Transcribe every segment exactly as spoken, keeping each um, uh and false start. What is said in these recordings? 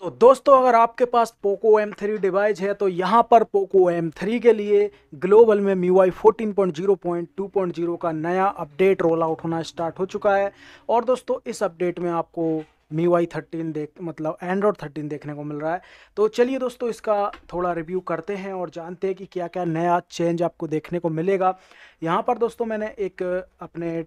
तो दोस्तों अगर आपके पास पोको एम थ्री डिवाइस है तो यहाँ पर पोको एम थ्री के लिए ग्लोबल में M I U I fourteen point zero point two point zero का नया अपडेट रोल आउट होना स्टार्ट हो चुका है। और दोस्तों इस अपडेट में आपको M I U I thirteen देख मतलब एंड्रॉयड थर्टीन देखने को मिल रहा है। तो चलिए दोस्तों इसका थोड़ा रिव्यू करते हैं और जानते हैं कि क्या क्या नया चेंज आपको देखने को मिलेगा। यहाँ पर दोस्तों मैंने एक अपने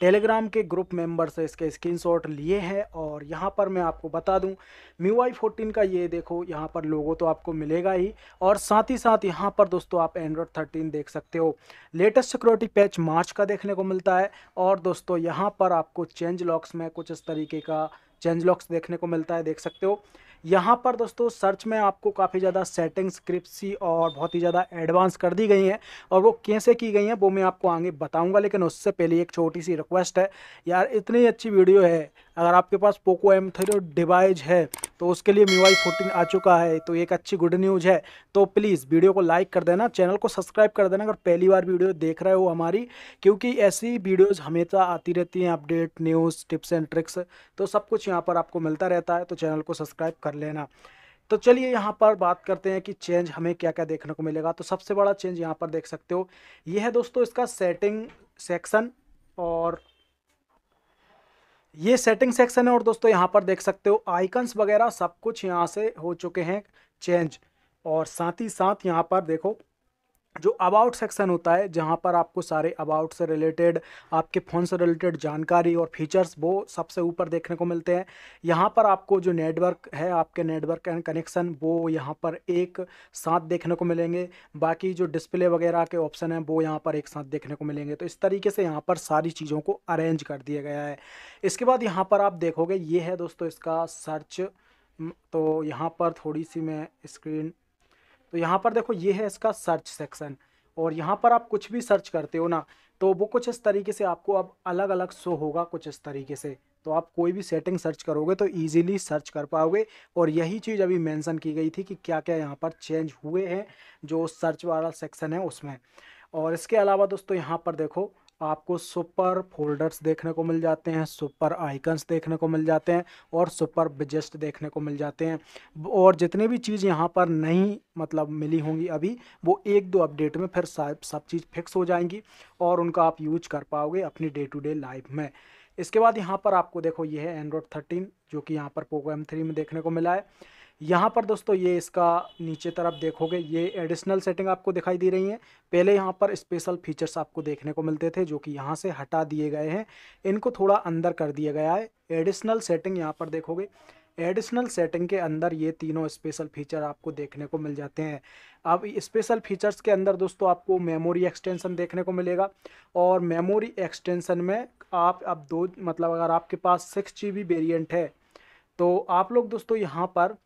टेलीग्राम के ग्रुप मेंबर से इसके स्क्रीनशॉट लिए हैं और यहाँ पर मैं आपको बता दूँ M I U I fourteen का ये देखो यहाँ पर लोगो तो आपको मिलेगा ही, और साथ ही साथ यहाँ पर दोस्तों आप एंड्रॉयड थर्टीन देख सकते हो। लेटेस्ट सिक्योरिटी पैच मार्च का देखने को मिलता है। और दोस्तों यहाँ पर आपको चेंज लॉक्स में कुछ इस तरीके का चेंज लॉक्स देखने को मिलता है, देख सकते हो। यहाँ पर दोस्तों सर्च में आपको काफ़ी ज़्यादा सेटिंग्स क्रिप्सी और बहुत ही ज़्यादा एडवांस कर दी गई हैं, और वो कैसे की गई हैं वो मैं आपको आगे बताऊंगा। लेकिन उससे पहले एक छोटी सी रिक्वेस्ट है यार, इतनी अच्छी वीडियो है, अगर आपके पास पोको एम थ्री डिवाइस है तो उसके लिए M I U I fourteen आ चुका है तो एक अच्छी गुड न्यूज़ है। तो प्लीज़ वीडियो को लाइक कर देना, चैनल को सब्सक्राइब कर देना अगर पहली बार वीडियो देख रहे हो हमारी, क्योंकि ऐसी वीडियोज़ हमेशा आती रहती हैं, update news tips and tricks तो सब कुछ यहाँ पर आपको मिलता रहता है, तो चैनल को सब्सक्राइब कर लेना। तो चलिए यहाँ पर बात करते हैं कि चेंज हमें क्या क्या देखने को मिलेगा। तो सबसे बड़ा चेंज यहाँ पर देख सकते हो ये है दोस्तों इसका सेटिंग सेक्शन, और ये सेटिंग सेक्शन है। और दोस्तों यहाँ पर देख सकते हो आइकन्स वगैरह सब कुछ यहाँ से हो चुके हैं चेंज। और साथ ही साथ यहाँ पर देखो जो अबाउट सेक्शन होता है जहाँ पर आपको सारे अबाउट से रिलेटेड आपके फ़ोन से रिलेटेड जानकारी और फीचर्स वो सबसे ऊपर देखने को मिलते हैं। यहाँ पर आपको जो नेटवर्क है आपके नेटवर्क एंड कनेक्शन वो यहाँ पर एक साथ देखने को मिलेंगे, बाकी जो डिस्प्ले वगैरह के ऑप्शन हैं वो यहाँ पर एक साथ देखने को मिलेंगे। तो इस तरीके से यहाँ पर सारी चीज़ों को अरेंज कर दिया गया है। इसके बाद यहाँ पर आप देखोगे ये है दोस्तों इसका सर्च, तो यहाँ पर थोड़ी सी मैं स्क्रीन तो यहाँ पर देखो ये है इसका सर्च सेक्शन, और यहाँ पर आप कुछ भी सर्च करते हो ना तो वो कुछ इस तरीके से आपको अब अलग अलग शो होगा कुछ इस तरीके से। तो आप कोई भी सेटिंग सर्च करोगे तो इजीली सर्च कर पाओगे, और यही चीज़ अभी मेंशन की गई थी कि क्या क्या यहाँ पर चेंज हुए हैं जो सर्च वाला सेक्शन है उसमें। और इसके अलावा दोस्तों यहाँ पर देखो आपको सुपर फोल्डर्स देखने को मिल जाते हैं, सुपर आइकन्स देखने को मिल जाते हैं और सुपर विजेस्ट देखने को मिल जाते हैं। और जितने भी चीज़ यहाँ पर नहीं मतलब मिली होंगी अभी वो एक दो अपडेट में फिर सब चीज़ फिक्स हो जाएंगी और उनका आप यूज कर पाओगे अपनी डे टू डे लाइफ में। इसके बाद यहाँ पर आपको देखो ये है एंड्रॉयड थर्टीन जो कि यहाँ पर पोको एम थ्री में देखने को मिला है। यहाँ पर दोस्तों ये इसका नीचे तरफ देखोगे ये एडिशनल सेटिंग आपको दिखाई दे रही हैं। पहले यहाँ पर स्पेशल फीचर्स आपको देखने को मिलते थे जो कि यहाँ से हटा दिए गए हैं, इनको थोड़ा अंदर कर दिया गया है। एडिशनल सेटिंग यहाँ पर देखोगे, एडिशनल सेटिंग के अंदर ये तीनों स्पेशल फीचर आपको देखने को मिल जाते हैं। अब स्पेशल फीचर्स के अंदर दोस्तों आपको मेमोरी एक्सटेंशन देखने को मिलेगा, और मेमोरी एक्सटेंशन में आप अब दो मतलब अगर आपके पास सिक्स जी बी वेरियंट है तो आप लोग दोस्तों यहाँ पर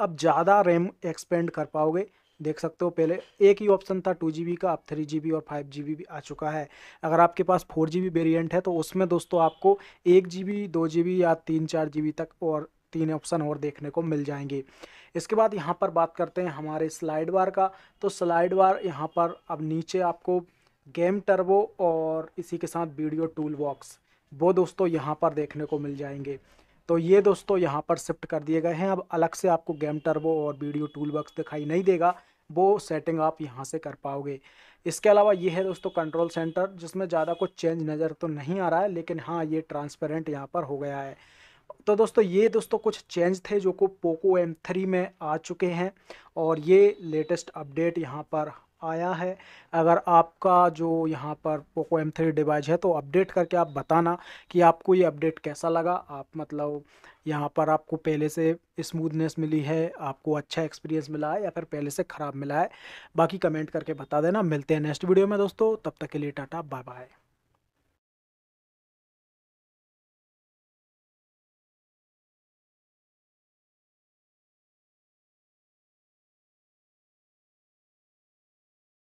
अब ज़्यादा रैम एक्सपेंड कर पाओगे, देख सकते हो। पहले एक ही ऑप्शन था टू जी बी का, अब थ्री जी बी और फाइव जी बी भी आ चुका है। अगर आपके पास फोर जी बी वेरियंट है तो उसमें दोस्तों आपको एक जी बी दो जी बी या तीन चार जी बी तक और तीन ऑप्शन और देखने को मिल जाएंगे। इसके बाद यहाँ पर बात करते हैं हमारे स्लाइड बार का। तो स्लाइड बार यहाँ पर अब नीचे आपको गेम टर्बो और इसी के साथ वीडियो टूल बॉक्स वो दोस्तों यहाँ पर देखने को मिल जाएंगे। तो ये दोस्तों यहाँ पर शिफ्ट कर दिए गए हैं, अब अलग से आपको गेम टर्बो और वीडियो टूल बॉक्स दिखाई नहीं देगा, वो सेटिंग आप यहाँ से कर पाओगे। इसके अलावा ये है दोस्तों कंट्रोल सेंटर जिसमें ज़्यादा कुछ चेंज नज़र तो नहीं आ रहा है, लेकिन हाँ ये ट्रांसपेरेंट यहाँ पर हो गया है। तो दोस्तों ये दोस्तों कुछ चेंज थे जो को पोको एम थ्री में आ चुके हैं, और ये लेटेस्ट अपडेट यहाँ पर आया है। अगर आपका जो यहाँ पर पोको एम थ्री डिवाइस है तो अपडेट करके आप बताना कि आपको ये अपडेट कैसा लगा। आप मतलब यहाँ पर आपको पहले से स्मूथनेस मिली है, आपको अच्छा एक्सपीरियंस मिला है या फिर पहले से ख़राब मिला है, बाकी कमेंट करके बता देना। मिलते हैं नेक्स्ट वीडियो में दोस्तों, तब तक के लिए टाटा बाय बाय।